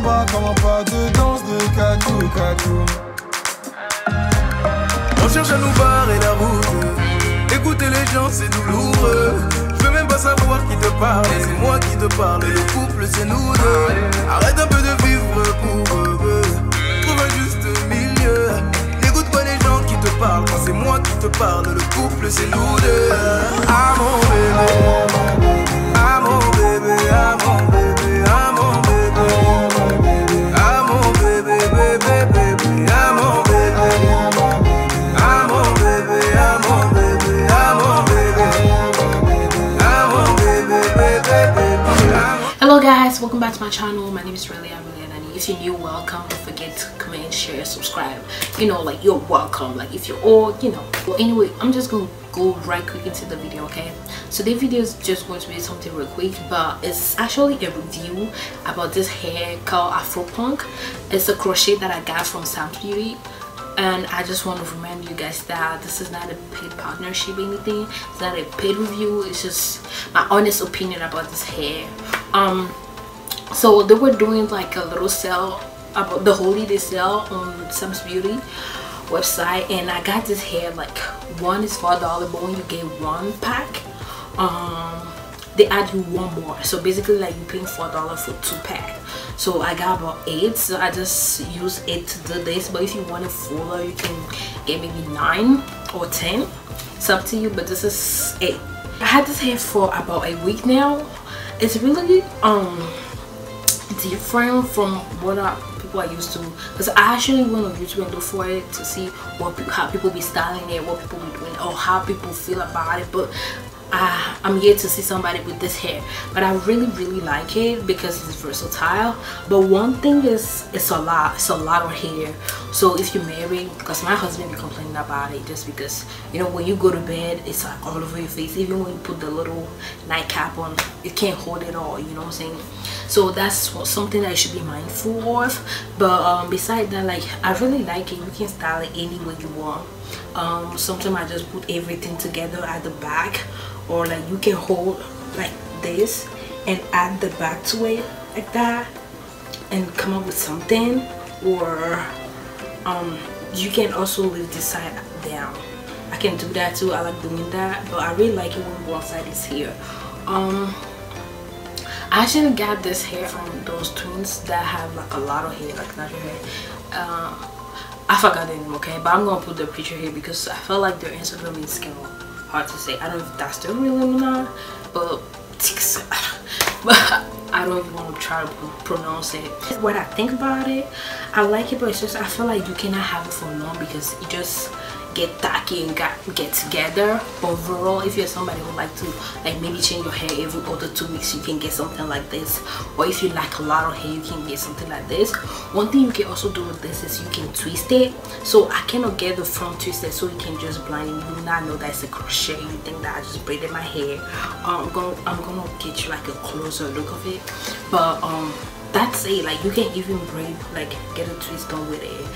en bas comme un pas de danse de Katou. On cherche à nous barrer la route. Écouter les gens c'est douloureux. Je veux même pas savoir qui te parle. C'est moi qui te parle, le couple c'est nous deux. Arrête un peu de vivre pour eux. Trouve un juste milieu. N'écoute pas les gens qui te parlent. Quand c'est moi qui te parle, le couple c'est nous deux. Ah mon bébé, ah mon bébé, ah mon bébé. Hello guys, welcome back to my channel. My name is Reelia and if you're new, welcome. Don't forget to comment, share, subscribe. You know, like, you're welcome. Like, if you're all, you know. But anyway, I'm just gonna go right quick into the video, okay? So the video is just going to be something real quick, but it's actually a review about this hair called Afropunk. It's a crochet that I got from Sam's Beauty. And I just want to remind you guys that this is not a paid partnership or anything. It's not a paid review. It's just my honest opinion about this hair. So they were doing like a little sale about the holiday sale on Sam's Beauty website, and I got this hair. Like, one is $4, but when you get one pack, they add you one more. So basically, like, you're paying $4 for 2 packs. So I got about 8, so I just use 8 to do this. But if you want a fuller, you can get maybe 9 or 10. It's up to you, but this is 8. I had this hair for about a week now. It's really different from what people are used to, because I actually went on YouTube and looked for it to see what how people be styling it, what people be doing, or how people feel about it. But I'm yet to see somebody with this hair, but I really like it because it's versatile. But one thing is, it's a lot of hair. So if you're married, because my husband be complaining about it, just because, you know, when you go to bed, it's like all over your face. Even when you put the little nightcap on, it can't hold it all, you know what I'm saying? So that's something that you should be mindful of. But besides that, like, I really like it. You can style it any way you want. Sometimes I just put everything together at the back, or like you can hold like this and add the back to it like that and come up with something, or you can also leave this side down. I can do that too. I like doing that, but I really like it when one side is here. I actually got this hair from those twins that have like a lot of hair, like natural hair. I forgot the name, okay, but I'm gonna put the picture here because I feel like their Instagram is kind of hard to say. I don't know if that's the real name or not, but I don't even want to try to pronounce it. What I think about it, I like it, but it's just I feel like you cannot have it for long because it just get tacky and get together. Overall, if you're somebody who like to like maybe change your hair every other 2 weeks, you can get something like this. Or if you like a lot of hair, you can get something like this. One thing you can also do with this is you can twist it. So I cannot get the front twisted, so you can just blind it. You do not know that it's a crochet. You think that I just braided my hair. I'm gonna get you like a closer look of it, but that's it. Like, you can even braid, like, get a twist done with it,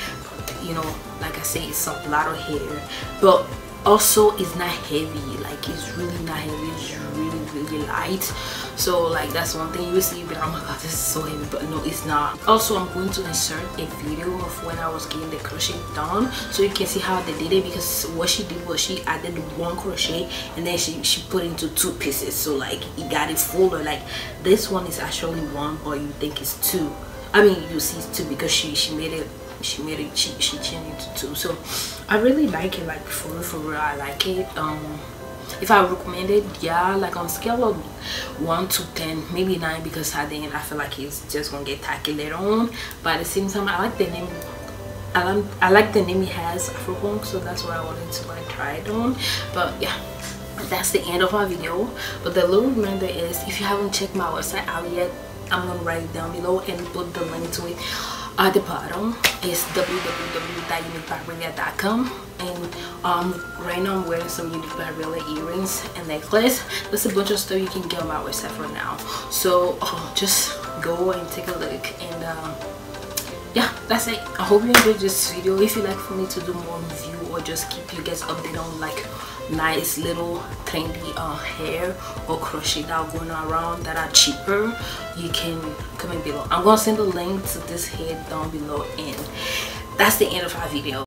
you know. Like I say, it's a lot of hair, but also it's not heavy. Like, it's really not heavy. It's really light. So like, that's one thing you will see, but oh my god, this is so heavy. But no, it's not. Also, I'm going to insert a video of when I was getting the crochet done, so you can see how they did it. Because what she did was she added 1 crochet and then she put into 2 pieces. So like, it got it fuller. Like, this one is actually 1, but you think it's 2. I mean, you see it's 2 because she made it. She changed it to 2. So I really like it. Like, for real, I like it. If I recommend it, yeah, like on scale of 1 to 10, maybe 9, because at the end I feel like it's just gonna get tacky later on. But at the same time, I like the name. I like the name it has, Afropunk. So that's why I wanted to like try it on. But yeah, that's the end of my video. But the little reminder is, if you haven't checked my website out yet, I'm gonna write it down below and put the link to it at the bottom. It's www.unipadrelia.com, and right now I'm wearing some Unipad earrings and necklace. There's a bunch of stuff you can get on my website for now, so just go and take a look. And yeah, that's it. I hope you enjoyed this video. If you'd like for me to do more review or just keep you guys updated on like nice little trendy hair or crochet that going around that are cheaper, you can comment below. I'm gonna send the link to this hair down below, and that's the end of our video.